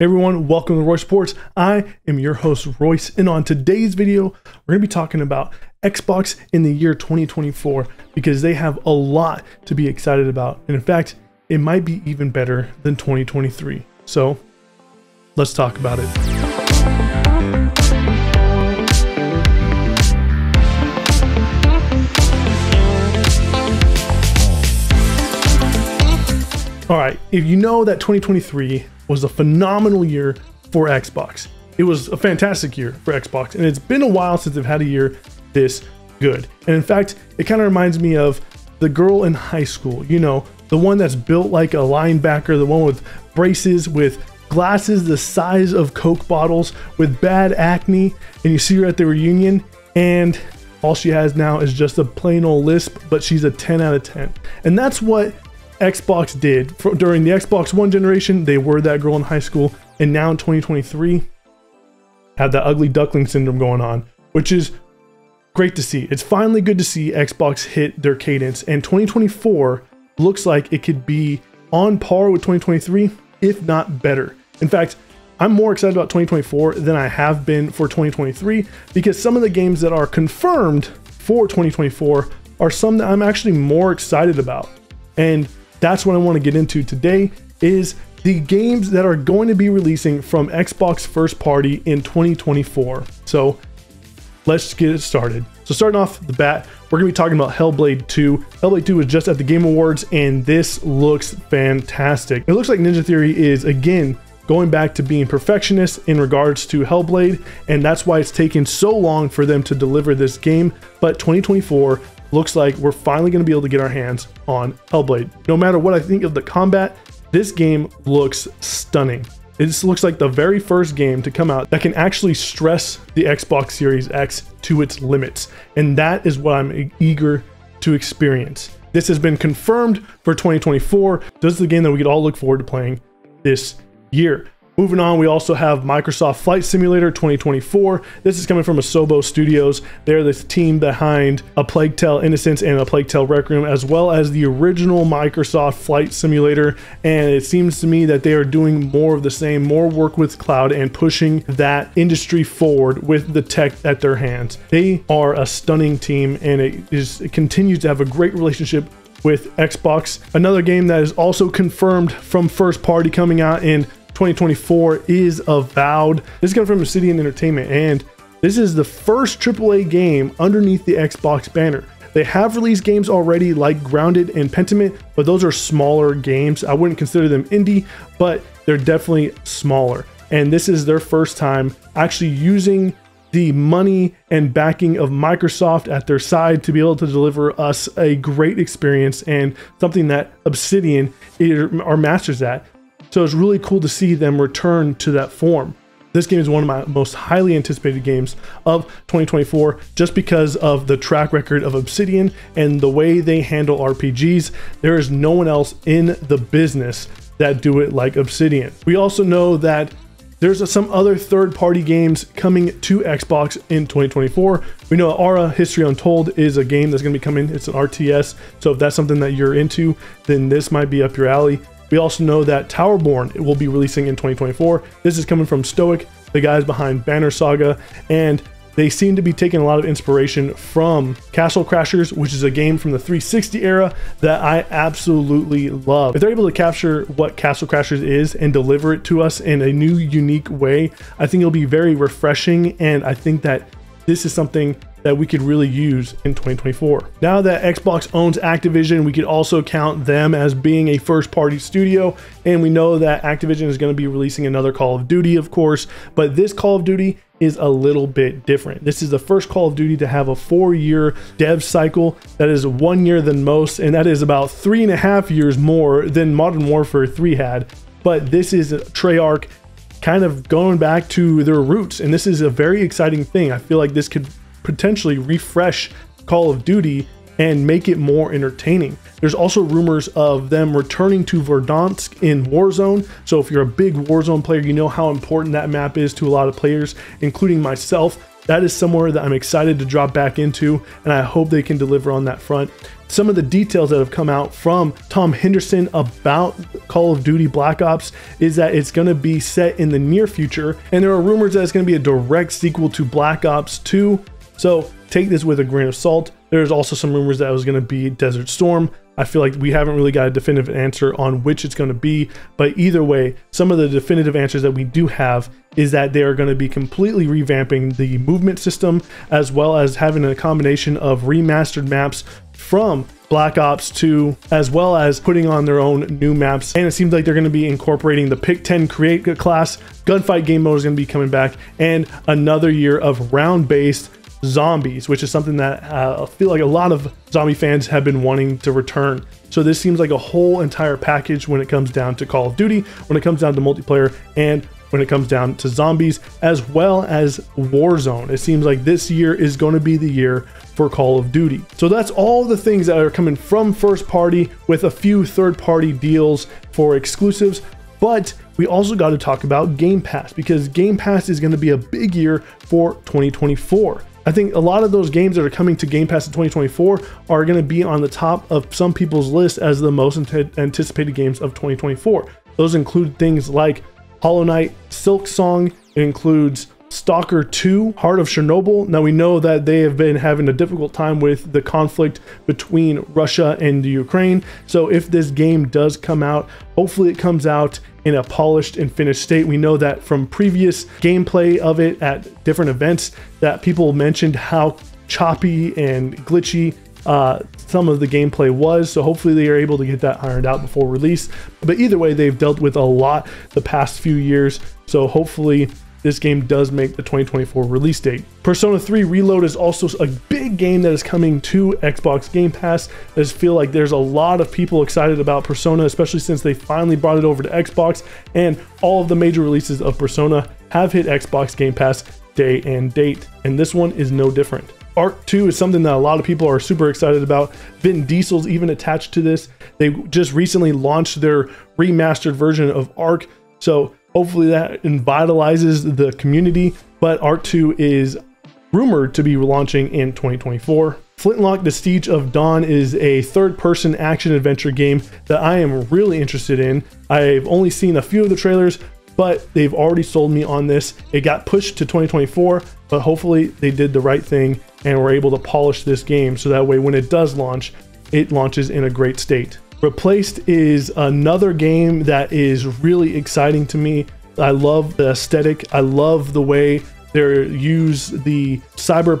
Hey everyone, welcome to The Royce Reports. I am your host, Royce, and on today's video, we're going to be talking about Xbox in the year 2024 because they have a lot to be excited about. And in fact, it might be even better than 2023. So let's talk about it. All right, if you know that 2023 was a phenomenal year for Xbox. It was a fantastic year for Xbox, and it's been a while since they've had a year this good. And in fact, it kind of reminds me of the girl in high school, you know, the one that's built like a linebacker, the one with braces, with glasses the size of Coke bottles, with bad acne, and you see her at the reunion, and all she has now is just a plain old lisp, but she's a 10 out of 10. And that's what Xbox did during the Xbox One generation. They were that girl in high school, and now in 2023 have that ugly duckling syndrome going on, which is great to see. It's finally good to see Xbox hit their cadence, and 2024 looks like it could be on par with 2023, if not better. In fact, I'm more excited about 2024 than I have been for 2023 because some of the games that are confirmed for 2024 are some that I'm actually more excited about. And that's what I want to get into today, is the games that are going to be releasing from Xbox first party in 2024. So let's get it started. So starting off the bat, we're going to be talking about Hellblade 2. Hellblade 2 was just at the Game Awards, and this looks fantastic. It looks like Ninja Theory is, again, going back to being perfectionists in regards to Hellblade, and that's why it's taken so long for them to deliver this game. But 2024 looks like we're finally going to be able to get our hands on Hellblade. No matter what I think of the combat, this game looks stunning. It looks like the very first game to come out that can actually stress the Xbox Series X to its limits. And that is what I'm eager to experience. This has been confirmed for 2024. This is the game that we could all look forward to playing this year. Moving on, we also have Microsoft Flight Simulator 2024. This is coming from Asobo Studios. They're the team behind A Plague Tale Innocence and A Plague Tale Requiem, as well as the original Microsoft Flight Simulator. And it seems to me that they are doing more of the same, more work with cloud and pushing that industry forward with the tech at their hands. They are a stunning team, and it continues to have a great relationship with Xbox. Another game that is also confirmed from first party coming out in 2024 is Avowed. This is coming from Obsidian Entertainment, and this is the first AAA game underneath the Xbox banner. They have released games already like Grounded and Pentiment, but those are smaller games. I wouldn't consider them indie, but they're definitely smaller. And this is their first time actually using the money and backing of Microsoft at their side to be able to deliver us a great experience, and something that Obsidian are masters at. So it's really cool to see them return to that form. This game is one of my most highly anticipated games of 2024, just because of the track record of Obsidian and the way they handle RPGs. There is no one else in the business that do it like Obsidian. We also know that there's some other third-party games coming to Xbox in 2024. We know Ara: History Untold is a game that's going to be coming. It's an RTS, so if that's something that you're into, then this might be up your alley. We also know that Towerborne will be releasing in 2024. This is coming from Stoic, the guys behind Banner Saga, and they seem to be taking a lot of inspiration from Castle Crashers, which is a game from the 360 era that I absolutely love. If they're able to capture what Castle Crashers is and deliver it to us in a new, unique way, I think it'll be very refreshing, and I think that this is something that we could really use in 2024. Now that Xbox owns Activision, we could also count them as being a first party studio. And we know that Activision is going to be releasing another Call of Duty, of course, but this Call of Duty is a little bit different. This is the first Call of Duty to have a 4-year dev cycle. That is 1 year than most, and that is about 3.5 years more than Modern Warfare 3 had. But this is Treyarch kind of going back to their roots, and this is a very exciting thing. I feel like this could potentially refresh Call of Duty and make it more entertaining. There's also rumors of them returning to Verdansk in Warzone. So if you're a big Warzone player, you know how important that map is to a lot of players, including myself. That is somewhere that I'm excited to drop back into, and I hope they can deliver on that front. some of the details that have come out from Tom Henderson about Call of Duty Black Ops is that it's going to be set in the near future, and there are rumors that it's going to be a direct sequel to Black Ops 2, so take this with a grain of salt. There's also some rumors that it was going to be Desert Storm. I feel like we haven't really got a definitive answer on which it's going to be, but either way, some of the definitive answers that we do have is that they are going to be completely revamping the movement system, as well as having a combination of remastered maps from Black Ops 2, as well as putting on their own new maps. And it seems like they're going to be incorporating the Pick 10 Create class, gunfight game mode is going to be coming back, and another year of round-based zombies, which is something that I feel like a lot of zombie fans have been wanting to return. So this seems like a whole entire package when it comes down to Call of Duty, when it comes down to multiplayer, and when it comes down to zombies, as well as Warzone. It seems like this year is going to be the year for Call of Duty. So that's all the things that are coming from first party, with a few third party deals for exclusives. But we also got to talk about Game Pass, because Game Pass is going to be a big year for 2024. I think a lot of those games that are coming to Game Pass in 2024 are going to be on the top of some people's list as the most anticipated games of 2024. Those include things like Hollow Knight, Silk Song, it includes Stalker 2, Heart of Chernobyl. Now we know that they have been having a difficult time with the conflict between Russia and Ukraine. So if this game does come out, hopefully it comes out in a polished and finished state. We know that from previous gameplay of it at different events that people mentioned how choppy and glitchy some of the gameplay was, so hopefully they are able to get that ironed out before release. But either way, they've dealt with a lot the past few years, so hopefully this game does make the 2024 release date. Persona 3 Reload is also a big game that is coming to Xbox Game Pass. I just feel like there's a lot of people excited about Persona, especially since they finally brought it over to Xbox, and all of the major releases of Persona have hit Xbox Game Pass day and date, and this one is no different. Arc 2 is something that a lot of people are super excited about. Vin Diesel's even attached to this. They just recently launched their remastered version of Arc, so hopefully that revitalizes the community, but Arc 2 is rumored to be launching in 2024. Flintlock: The Siege of Dawn is a third-person action-adventure game that I am really interested in. I've only seen a few of the trailers, but they've already sold me on this. It got pushed to 2024, but hopefully they did the right thing and were able to polish this game so that way when it does launch, it launches in a great state. Replaced is another game that is really exciting to me. I love the aesthetic. I love the way they use the cyberpunk /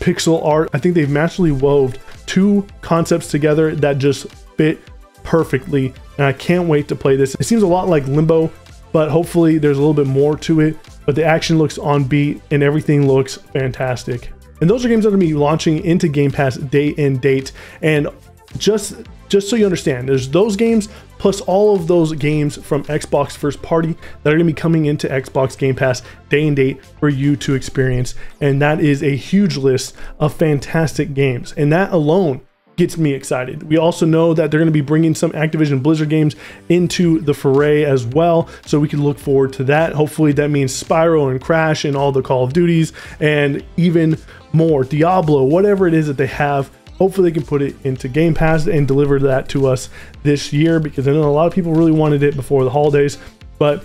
pixel art. I think they've masterfully wove two concepts together that just fit perfectly, and I can't wait to play this. It seems a lot like Limbo, but hopefully there's a little bit more to it. But the action looks on beat and everything looks fantastic. And those are games that are going to be launching into Game Pass day and date. And just so you understand, there's those games plus all of those games from Xbox first party that are going to be coming into Xbox Game Pass day and date for you to experience, and that is a huge list of fantastic games, and that alone gets me excited. We also know that they're going to be bringing some Activision Blizzard games into the foray as well, so we can look forward to that. Hopefully that means Spyro and Crash and all the Call of Duties and even more, Diablo, whatever it is that they have. Hopefully they can put it into Game Pass and deliver that to us this year, because I know a lot of people really wanted it before the holidays, but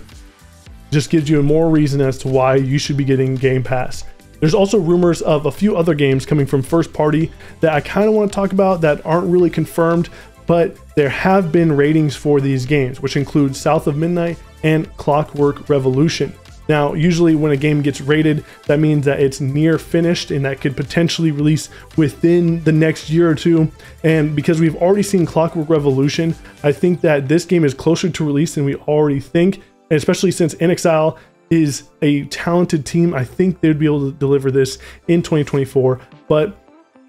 just gives you more reason as to why you should be getting Game Pass. There's also rumors of a few other games coming from first party that I kind of want to talk about that aren't really confirmed, but there have been ratings for these games, which include South of Midnight and Clockwork Revolution. Now, usually when a game gets rated, that means that it's near finished and that could potentially release within the next year or two. And because we've already seen Clockwork Revolution, I think that this game is closer to release than we already think. And especially since InXile is a talented team, I think they'd be able to deliver this in 2024, but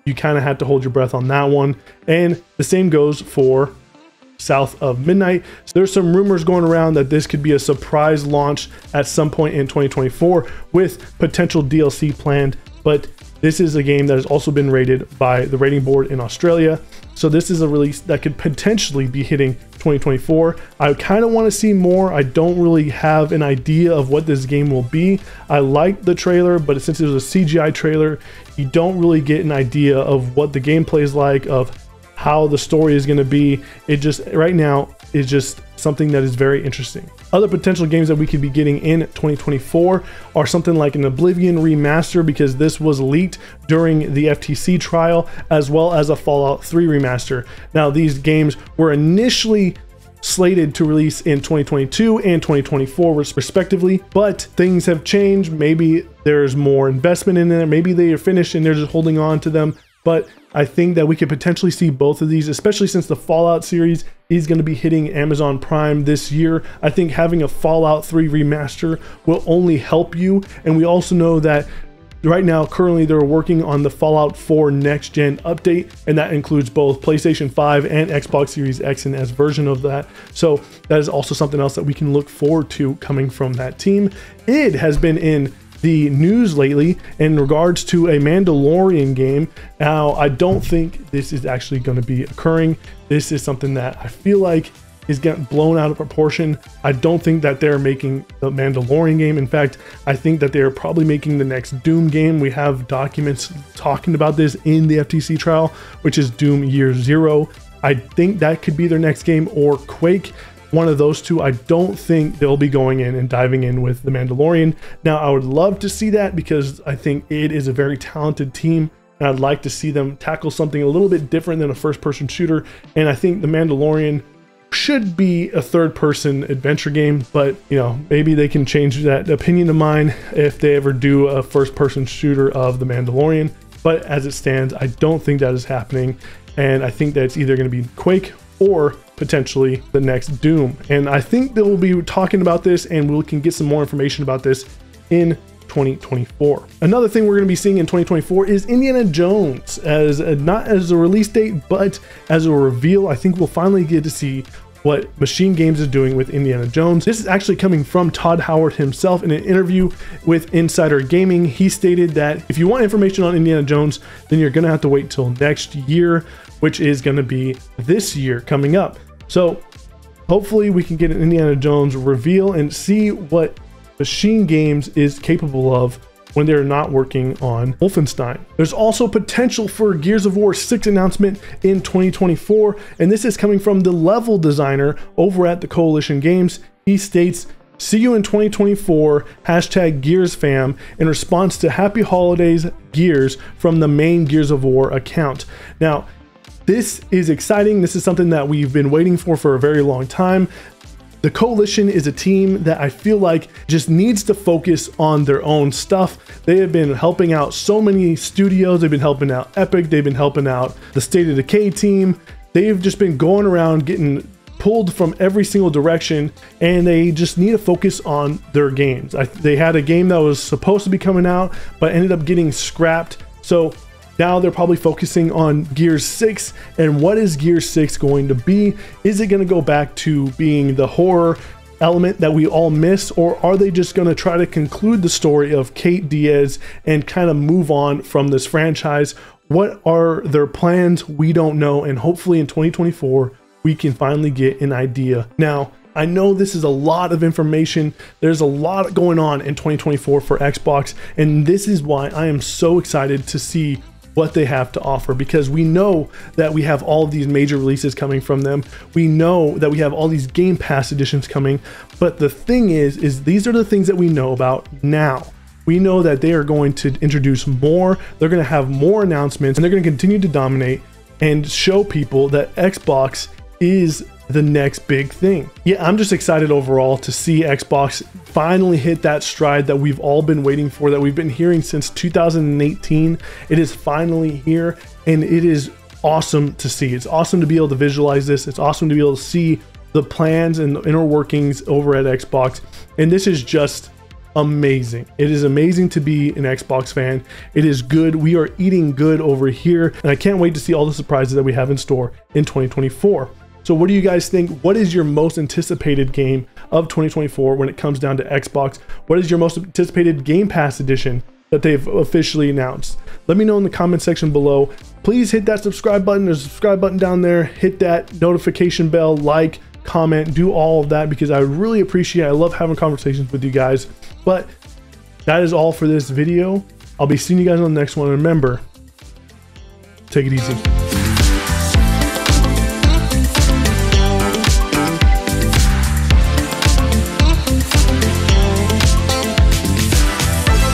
you kind of have to hold your breath on that one. And the same goes for South of Midnight. So there's some rumors going around that this could be a surprise launch at some point in 2024 with potential DLC planned, but this is a game that has also been rated by the rating board in Australia. So this is a release that could potentially be hitting 2024. I kind of want to see more. I don't really have an idea of what this game will be. I liked the trailer, but since it was a CGI trailer, you don't really get an idea of what the gameplay is like, of how the story is going to be. It just right now is just something that is very interesting. Other potential games that we could be getting in 2024 are something like an Oblivion remaster, because this was leaked during the FTC trial, as well as a Fallout 3 remaster. Now, these games were initially slated to release in 2022 and 2024 respectively, but things have changed. Maybe there's more investment in there. Maybe they are finished and they're just holding on to them. But I think that we could potentially see both of these, especially since the Fallout series is going to be hitting Amazon Prime this year. I think having a Fallout 3 remaster will only help you. And we also know that right now, currently, they're working on the Fallout 4 next-gen update, and that includes both PlayStation 5 and Xbox Series X and S version of that. So that is also something else that we can look forward to coming from that team. It has been in the news lately in regards to a Mandalorian game. Now, I don't think this is actually going to be occurring. This is something that I feel like is getting blown out of proportion. I don't think that they're making the Mandalorian game. In fact, I think that they're probably making the next Doom game. We have documents talking about this in the FTC trial, which is Doom Year Zero. I think that could be their next game, or Quake. One of those two. I don't think they'll be going in and diving in with the Mandalorian. Now, I would love to see that, because I think it is a very talented team, and I'd like to see them tackle something a little bit different than a first-person shooter. And I think the Mandalorian should be a third-person adventure game, but you know, maybe they can change that opinion of mine if they ever do a first-person shooter of the Mandalorian. But as it stands, I don't think that is happening, and I think that it's either going to be Quake or potentially the next Doom. And I think that we'll be talking about this, and we can get some more information about this in 2024. Another thing we're going to be seeing in 2024 is Indiana Jones, as not as a release date, but as a reveal. I think we'll finally get to see what Machine Games is doing with Indiana Jones. This is actually coming from Todd Howard himself. In an interview with Insider Gaming, he stated that if you want information on Indiana Jones, then you're gonna have to wait till next year, which is gonna be this year coming up. So hopefully we can get an Indiana Jones reveal and see what Machine Games is capable of when they're not working on Wolfenstein. There's also potential for Gears of War 6 announcement in 2024, and this is coming from the level designer over at the Coalition Games. He states, "See you in 2024, #GearsFam, in response to Happy Holidays Gears from the main Gears of War account." Now, this is exciting. This is something that we've been waiting for a very long time. The Coalition is a team that I feel like just needs to focus on their own stuff. They have been helping out so many studios. They've been helping out Epic. They've been helping out the State of Decay team. They've just been going around getting pulled from every single direction, and they just need to focus on their games. They had a game that was supposed to be coming out, but ended up getting scrapped. So now they're probably focusing on Gears 6, and what is Gears 6 going to be? Is it going to go back to being the horror element that we all miss, or are they just going to try to conclude the story of Kate Diaz and kind of move on from this franchise? What are their plans? We don't know, and hopefully in 2024, we can finally get an idea. Now, I know this is a lot of information. There's a lot going on in 2024 for Xbox, and this is why I am so excited to see what they have to offer, because we know that we have all of these major releases coming from them. We know that we have all these Game Pass editions coming, but the thing is these are the things that we know about now. We know that they are going to introduce more, they're going to have more announcements, and they're going to continue to dominate and show people that Xbox is the next big thing. Yeah, I'm just excited overall to see Xbox finally hit that stride that we've all been waiting for, that we've been hearing since 2018. It is finally here, and it is awesome to see. It's awesome to be able to visualize this. It's awesome to be able to see the plans and the inner workings over at Xbox. And this is just amazing. It is amazing to be an Xbox fan. It is good. We are eating good over here, and I can't wait to see all the surprises that we have in store in 2024. So what do you guys think? What is your most anticipated game of 2024 when it comes down to Xbox? What is your most anticipated Game Pass edition that they've officially announced? Let me know in the comment section below. Please hit that subscribe button. There's a subscribe button down there. Hit that notification bell, like, comment, do all of that, because I really appreciate it. I love having conversations with you guys. But that is all for this video. I'll be seeing you guys on the next one. Remember, take it easy.